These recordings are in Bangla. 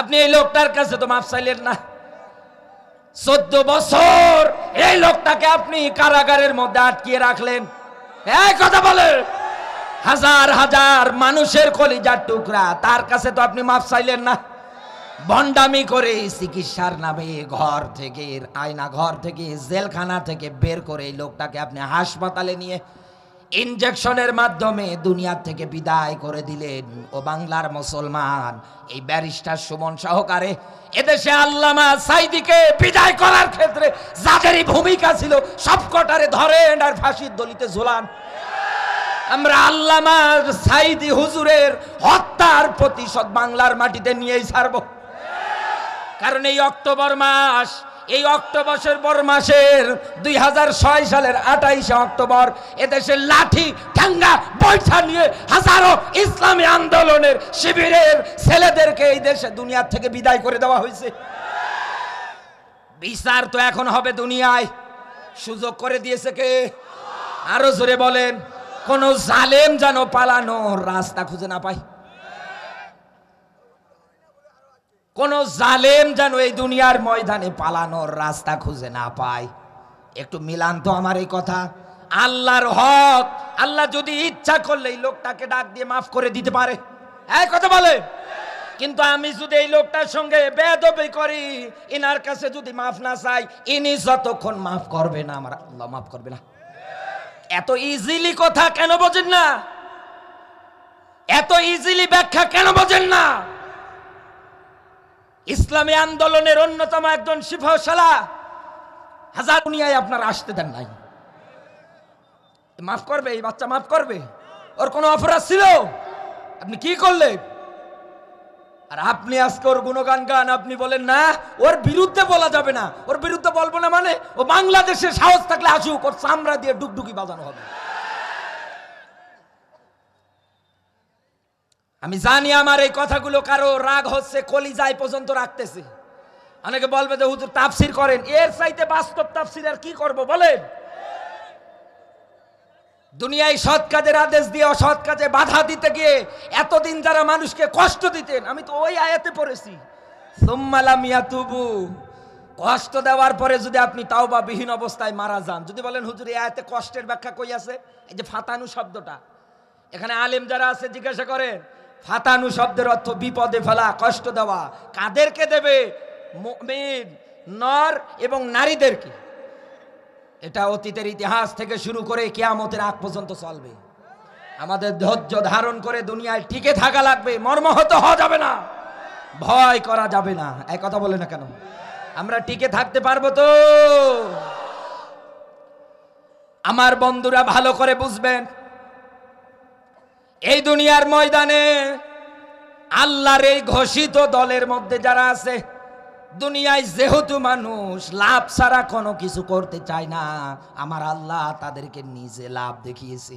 আপনি এই লোকটার কাছে তো মাপ চাইলেন না। 14 বছর এই লোকটাকে আপনি কারাগারের মধ্যে আটকিয়ে রাখলেন। এই কথা বলেন, হাজার হাজার মানুষের কলিজার টুকরা, তার কাছে তো আপনি মাপ চাইলেন না। ভণ্ডামি করে চিকিৎসার নামে ঘর থেকে, আয়না ঘর থেকে, জেলখানা থেকে বের করে এই লোকটাকে আপনি হাসপাতালে নিয়ে ইনজেকশনের মাধ্যমে দুনিয়া থেকে বিদায় করে দিলেন। ও বাংলার মুসলমান, এই ব্যারিস্টার সুমন সহকারে এদেশে আল্লামা সাঈদীকে বিদায় করার ক্ষেত্রে যাদেরই ভূমিকা ছিল সবকটারে ধরেন আর ফাঁসির দলিতে ঝোলান। আমরা আল্লামা সাঈদী হুজুরের হত্যার প্রতিশোধ বাংলার মাটিতে নিয়েই ছাড়ব। কারণ এই অক্টোবর মাস, এই অক্টোবর মাসের 2006 সালের 28 অক্টোবর এদেশের লাঠি ঠাঙ্গা বৈঠা নিয়ে হাজারো ইসলামী আন্দোলনের শিবিরের ছেলেদেরকে এই দেশে দুনিয়া থেকে বিদায় করে দেওয়া হয়েছে। বিচার তো এখন হবে দুনিয়ায়, সুযোগ করে দিয়েছে কে? আরো জোরে বলেন। কোন জালেম যেন পালানোর রাস্তা খুঁজে না পায়, কোন জালেম যেন এই দুনিয়ার ময়দানে পালানোর রাস্তা খুঁজে না পায়। একটু মিলান তো আমার এই কথা। আল্লাহর হক, আল্লাহ যদি ইচ্ছা করলে এই লোকটাকে ডাক দিয়ে মাফ করে দিতে পারে, এই কথা বলে। কিন্তু আমি যদি এই লোকটার সঙ্গে বেয়াদবি করি, ইনার কাছে যদি মাফ না চাই, ইনি যতক্ষণ মাফ করবে না, আমার আল্লাহ মাফ করবে না। এত ইজিলি কথা কেন বোঝেন না? এত ইজিলি ব্যাখ্যা কেন বোঝেন না? ইসলামী আন্দোলনের অন্যতম একজন শিফাশালা, হাজার দুনিয়ায় আপনার আসতে দেন নাই। মাফ করবে এই বাচ্চা, মাফ করবে, ওর কোনো অপরাধ ছিল? আপনি কি করলেন? আর আপনি আজকে ওর গুণগান গান, আপনি বলেন না ওর বিরুদ্ধে বলা যাবে না, ওর বিরুদ্ধে বলবো না মানে? ও বাংলাদেশে সাহস থাকলে আসুক, ওর চামড়া দিয়ে ডুকডুকি বাজানো হবে। আমি জানি আমার এই কথাগুলো কারো রাগ হচ্ছে, কলিজায় পর্যন্ত রাখতেছে। অনেকে বলবে যে হুজুর তাফসির করেন, এর চাইতে বাস্তব তাফসির আর কি করব বলেন? দুনিয়ায় সৎ কাজের আদেশ দিয়ে অসৎ কাজে বাধা দিতে গিয়ে এতদিন যারা মানুষকে কষ্ট দিতেন, আমি তো ওই আয়াতে পড়েছি, সুম্মা লাম ইয়াতুবু, কষ্ট দেওয়ার পরে যদি আপনি তাওবাবিহীন অবস্থায় মারা যান। যদি বলেন হুজুর এই আয়াতে কষ্টের ব্যাখ্যা কই আছে? এই যে ফাতানু শব্দটা, এখানে আলেম যারা আছে জিজ্ঞাসা করেন, ফাতানু শব্দের অর্থ বিপদে ফেলা, কষ্ট দেওয়া। কাদেরকে দেবে? মুমিন নর এবং নারীদেরকে। এটা অতীতের ইতিহাস থেকে শুরু করে কিয়ামতের আগ পর্যন্ত চলবে। আমাদের ধৈর্য ধারণ করে দুনিয়ায় টিকে থাকা লাগবে। মর্মাহত হওয়া যাবে না, ভয় করা যাবে না। এই কথা বলে না কেন? আমরা টিকে থাকতে পারবো তো? আমার বন্ধুরা ভালো করে বুঝবেন, এই দুনিয়ার ময়দানে আল্লাহর এই ঘোষিত দলের মধ্যে যারা আছে, দুনিয়ায় যেহেতু মানুষ লাভ ছাড়া কোনো কিছু করতে চায় না, আমার আল্লাহ তাদেরকে নিজে লাভ দেখিয়েছে।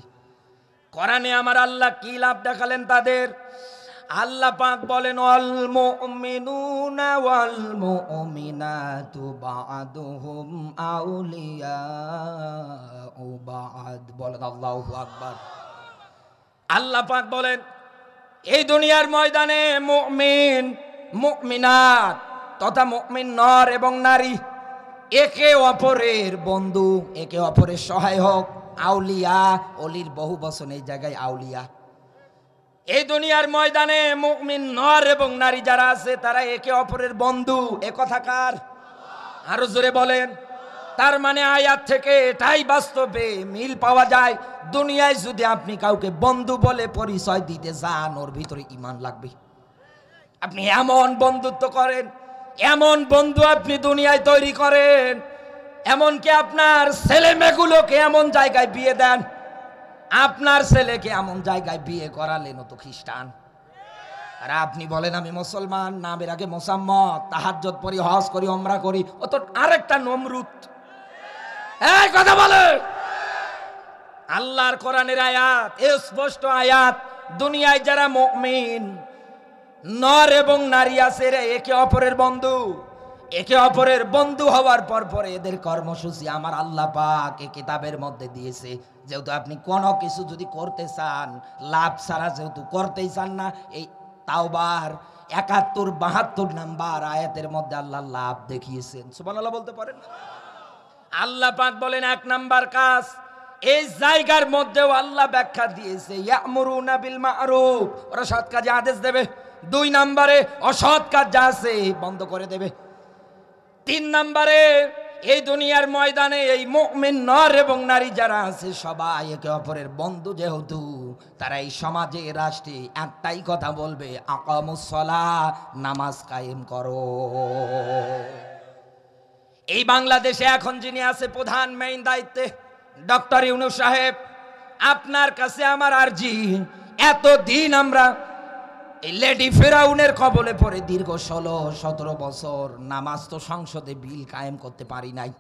কোরআনে আমার আল্লাহ কি লাভ দেখালেন তাদের? আল্লাহ পাক বলেন, আল মুমিনুনা ওয়াল মুমিনাতু বা'দুহুম আউলিয়াউ বা'দ। বলেন আল্লাহু আকবার। আল্লাহ পাক বলেন, এই দুনিয়ার ময়দানে মুমিন, মুমিনাত তথা মুমিন নর এবং নারী একে অপরের বন্ধু, একে অপরের সহায়ক। আউলিয়া, অলির বহু বচন এই জায়গায় আউলিয়া। এই দুনিয়ার ময়দানে মুমিন নর এবং নারী যারা আছে তারা একে অপরের বন্ধু। এ কথা কার? আরো জোরে বলেন। তার মানে আয়াত থেকে এটাই বাস্তবে মিল পাওয়া যায়, দুনিয়ায় যদি আপনি কাউকে বন্ধু বলে পরিচয় দিতে যান, ওর ভিতরে ইমান লাগবে। আপনি এমন বন্ধুত্ব করেন, এমন বন্ধু আপনি দুনিয়ায় তৈরি করেন, এমনকি আপনার ছেলে মেয়েগুলোকে এমন জায়গায় বিয়ে দেন। আপনার ছেলেকে এমন জায়গায় বিয়ে করালেন, তো খ্রিস্টান। আর আপনি বলেন আমি মুসলমান, নামের আগে মোসাম্মদ, তাহাজ্জুদ পড়ি, হজ করি, ওমরা করি, ও তো আরেকটা নমরুদ। এই কথা বলে আল্লাহর কোরআনের আয়াত, এই স্পষ্ট আয়াত, দুনিয়ায় যারা মুমিন নর এবং নারী আছে রে একে অপরের বন্ধু। একে অপরের বন্ধু হওয়ার পর পরে এদের কর্মসূচি আমার আল্লাহ পাক এই কিতাবের মধ্যে দিয়েছে। যেহেতু আপনি কোনো কিছু যদি করতে চান, লাভ ছাড়া যেহেতু করতেই চান না, এই তাওবার 71 72 नम्बर आयातेर मध्य आल्लाह लाभ देखिएছেন সুবহানাল্লাহ বলতে পারেন না আল্লাহ পাক বলেন এক নাম্বার কাজ এই জায়গার মধ্যেও আল্লাহ ব্যাখ্যা দিয়েছে ইয়ামুরুনা বিল মা'রুফ ওরা সৎ কাজে আদেশ দেবে দুই নম্বরে অসৎ কাজ যা আছে বন্ধ করে দেবে তিন নম্বরে এই দুনিয়ার ময়দানে এই মুমিন নর এবং নারী যারা আছে সবাই একে অপরের বন্ধু যেহেতু তারা এই সমাজে রাষ্ট্রে একটাই কথা বলবে আকামুস সালাহ নামাজ কায়েম করো এই বাংলাদেশে এখন যিনি আছে প্রধান মেইন দায়িত্বে ডক্টর ইউনূস সাহেব আপনার কাছে আমার আরজি এত দিন আমরা लेडी फिराउनेर कबले पड़े दीर्घ 16-17 बछर नामाज तो संसदे बिल कायेम करते पारी नाई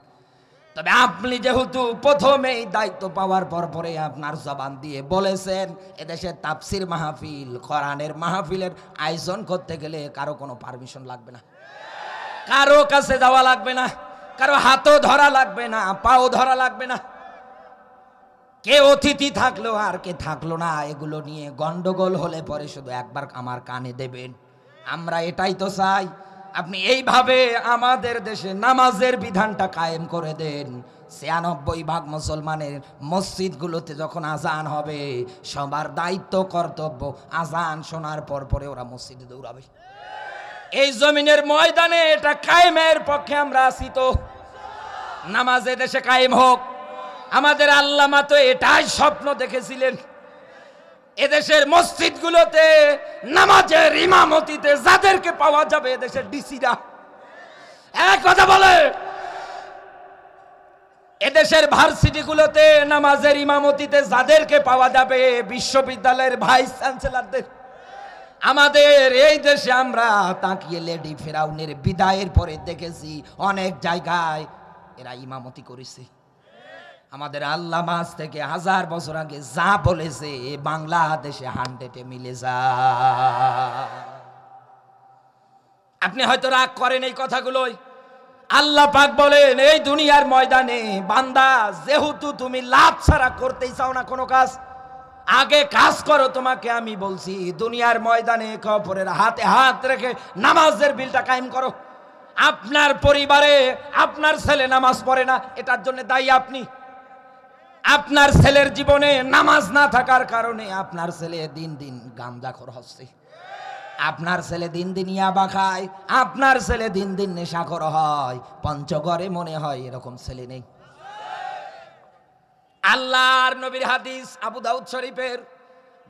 तबे आपनी जेहेतु प्रथमेई दायित्व पावार पर आपनार जबान दिए बोलेछेन एदेशे ताफसिर महफिल कुरानेर महफिलेर आयोजन करते गेले कारो कोनो परमिशन लागबे ना कारो काछे जावा लागबे ना कारो हाथो धरा लागबे ना पाओ धरा लागबे ना के अतिथि थाकलो आर के थाकलो ना एगुलो निये गंडगोल होले परे शुधु एकबार आमार काने देबेन आमरा एटाई तो चाई आपनी एइभावे आमादेर देशे नामाजेर विधानटा कायेम करे देन ৯৬ भाग मुसलमानेर मस्जिदगुलोते जखन आजान होबे सबार दायित्व कर्तव्य आजान शोनार पर परे ओरा मस्जिदे दौड़ाबे एइ जमिनेर मयदाने एटा कायेमेर पक्षे आमरा आछि तो नामाज देशे कायेम होक আমাদের আল্লামা তো এটাই স্বপ্ন দেখেছিলেন এদেশের মসজিদগুলোতে নামাজের ইমামতিতে যাদেরকে পাওয়া যাবে এদেশের ডিসিরা এক কথা বলে এদেশের ভার্সিটিগুলোতে নামাজের ইমামতিতে যাদেরকে পাওয়া যাবে বিশ্ববিদ্যালয়ের ভাইস চ্যান্সেলরদের আমাদের এই দেশে আমরা তাকিয়ে লেডি ফেরাউনের বিদায়ের পরে দেখেছি অনেক জায়গায় এরা ইমামতি করেছে আমাদের আল্লামা আজ থেকে হাজার বছর আগে যা বলেছে বাংলাদেশে 100-এ মিলে যায় আপনি হয়তো রাগ করেন এই কথাগুলোই আল্লাহ পাক বলেন এই দুনিয়ার ময়দানে বান্দা যেহেতু তুমি লাভ ছাড়া করতেই চাও না কোনো কাজ আগে কাজ করো তোমাকে আমি বলছি দুনিয়ার ময়দানে কবরের হাতে হাত রেখে নামাজের বিলটা কায়েম করো আপনার পরিবারে আপনার ছেলে নামাজ পড়ে না এটার জন্য দায়ী আপনি আপনার ছেলের জীবনে নামাজ না থাকার কারণে আপনার ছেলে দিন দিন গাঁজাখোর হচ্ছে আপনার ছেলে দিন দিন ইয়াবা খায় আপনার ছেলে দিন দিন নেশাখোর হয় পঞ্চগড়ে মনে হয় এরকম ছেলে নেই আল্লাহর নবীর হাদিস আবু দাউদ শরীফের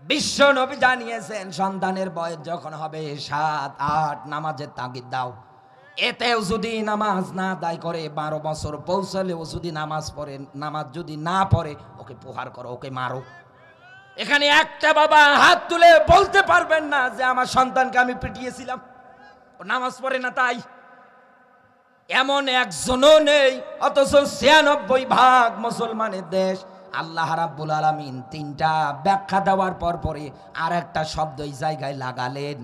বিশ্ব নবী জানিয়েছেন সন্তানের বয়স যখন হবে 7-8 নামাজের তাগিদ দাও এতেও যদি নামাজ না আদায় করে 12 বছর পৌঁছালেও যদি নামাজ পড়ে নামাজ যদি না পড়ে ওকে প্রহার করো ওকে মারো এখানে একটা বাবা হাত তুলে বলতে পারবেন না যে আমার সন্তানকে আমি পিটিয়েছিলাম ও নামাজ পড়ে না তাই এমন একজনও নেই অথচ ৯৬ ভাগ মুসলমানের দেশ আল্লাহ রাব্বুল আলামিন তিনটা ব্যাখ্যা দেওয়ার পর পরে আরেকটা শব্দ এই জায়গায় লাগালেন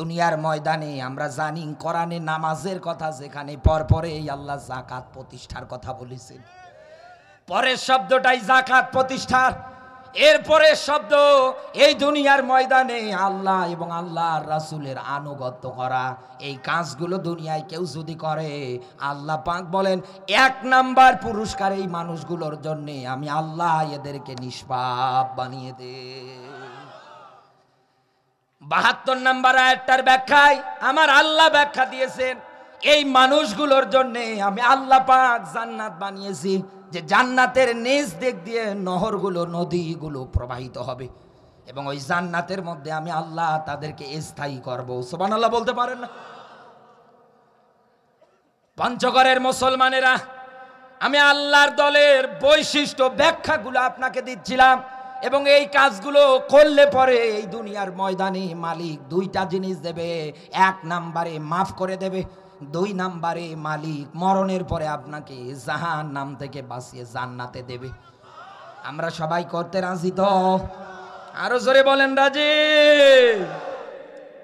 दुनियार मैदाने आम्रा जानी कुराने नामाजेर कथा जेखाने परपरे आल्लाह जाकात प्रतिष्ठार कथा बोलेछेन परेर शब्दटाई जाकात प्रतिष्ठार एरपरेर शब्द एई दुनियार मैदाने आल्लाह एबं आल्लाहर रासूलेर आनुगत्य करा एई काजगुलो दुनियाय केउ जोदि करे आल्लाह पाक बोलेन एक नम्बर पुरस्कार एई मानुषगुलोर जन्य आमी आल्लाह एदेरके निष्पाप बानिये देई ৭২ নম্বর আয়াতটার ব্যাখ্যায় আমার আল্লাহ ব্যাখ্যা দিয়েছেন এই মানুষগুলোর জন্য আমি আল্লাহ পাক জান্নাত বানিয়েছি যে জান্নাতের নিজ দিক দিয়ে নহরগুলো নদীগুলো প্রবাহিত হবে এবং ওই জান্নাতের মধ্যে আমি আল্লাহ তাদেরকে স্থায়ী করব সুবহানাল্লাহ বলতে পারেন না পঞ্চগড়ের মুসলমানেরা আমি আল্লাহর দলের বৈশিষ্ট্য ব্যাখ্যাগুলো আপনাকে দিচ্ছিলাম এবং এই কাজগুলো করলে পরে এই দুনিয়ার ময়দানে মালিক দুইটা জিনিস দেবে এক নম্বরে মাফ করে দেবে দুই নম্বরে মালিক মরণের পরে আপনাকে জাহান্নাম থেকে বাঁচিয়ে জান্নাতে দেবে আমরা সবাই করতে রাজি তো আরো জোরে বলেন রাজি